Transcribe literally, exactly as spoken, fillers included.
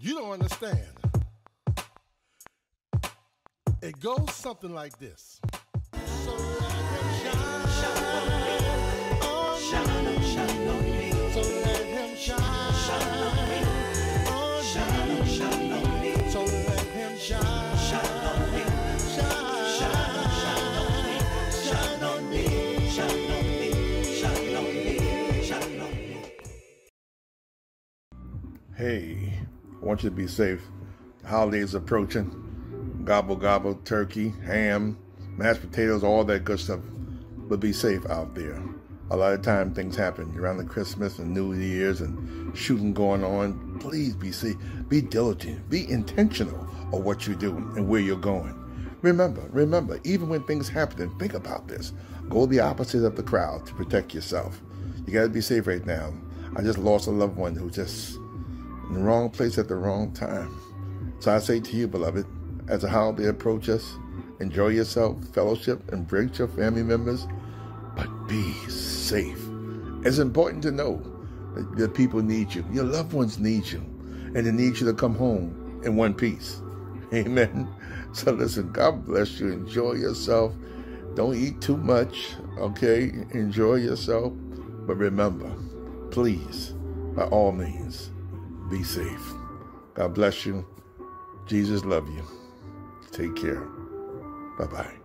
You don't understand. It goes something like this. So let him shine on me. Shine on me. So let him shine. Shine on me. Shine, shine on me. So let him shine. Shine on me. Shine on me. Shine on me. Shine on me. Shine on me. Hey, I want you to be safe. The holidays are approaching. Gobble, gobble, turkey, ham, mashed potatoes, all that good stuff. But be safe out there. A lot of time things happen around the Christmas and New Year's and shooting going on. Please be safe. Be diligent. Be intentional of what you do and where you're going. Remember, remember, even when things happen, think about this. Go the opposite of the crowd to protect yourself. You got to be safe right now. I just lost a loved one who just in the wrong place at the wrong time. So I say to you, beloved, as the holiday approaches, enjoy yourself, fellowship, and bring your family members, but be safe. It's important to know that your people need you, your loved ones need you, and they need you to come home in one piece. Amen. So listen, God bless you. Enjoy yourself. Don't eat too much, okay? Enjoy yourself. But remember, please, by all means, be safe. God bless you. Jesus love you. Take care. Bye-bye.